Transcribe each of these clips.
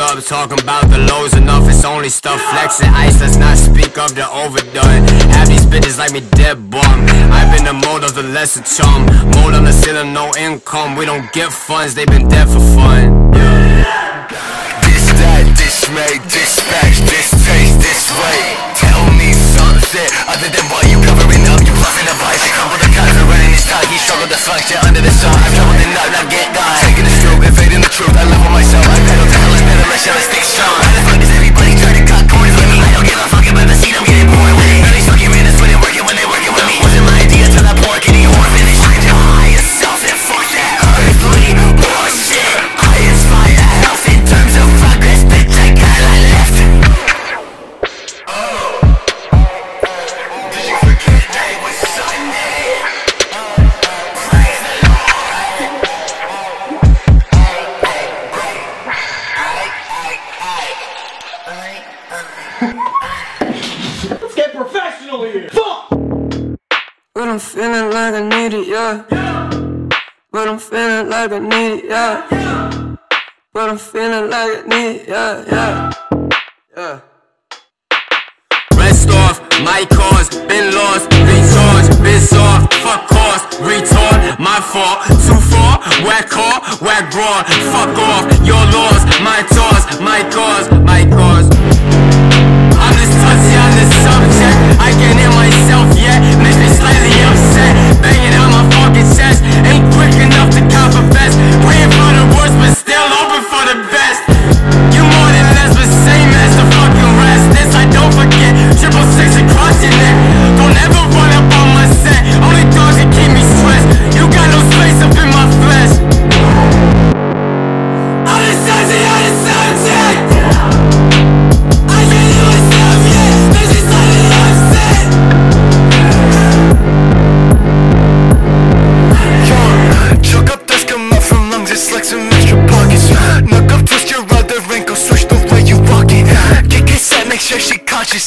hold up, talking about the lows enough, it's only stuff flexing ice, let's not speak of the overdone. Have these bitches like me dead bum. I've been the mold of the lesser chum, mold on the ceiling, no income. We don't get funds, they've been dead for fun. Yeah. This that, this made, dispatch, this taste, this way. Tell me something other than why you covering up, you fluffing up ice. I come with a cousin running his tie, he struggled to function under the sun. I've troubled enough, now get gone. Taking the stroke, evading the truth, I love on myself. I pedal to hell, I pedal, I shall stay strong. Why the fuck does everybody try to cut corners with me? I don't give a fuck about the scene, I'm getting bored with it. Now these fucking minutes when they're working, with me. Wasn't my idea till that poor kitty or finish. Find your higher self and fuck that earthly bullshit. I inspire health in terms of progress, bitch, I got a left. Oh, did you forget that it was Sunday? Let's get professional here. Fuck! But I'm feeling like I need it, yeah. But I'm feeling like I need it, yeah. But I'm feeling like I need it, yeah, yeah. Rest off, my cause, been lost, recharged, been soft, fuck cost, retard, my fault, too far, whack hard, whack broad, fuck off, your loss, my toss, my cause, my cause. I'm just touchy on this subject, I can't hear myself yet. Makes me slightly upset, banging out my fucking chest. Ain't quick enough to cop a vest. Praying for the worst but still hoping for the best. You more than less but same as the fucking rest. This I don't forget, 666 and crushing it. Don't ever run up on my set, only dogs that keep me stressed. You got no space up in my flesh. I'm just touchy on this subject.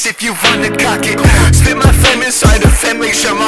If you wanna cock it, spit my flame inside the fan, make sure my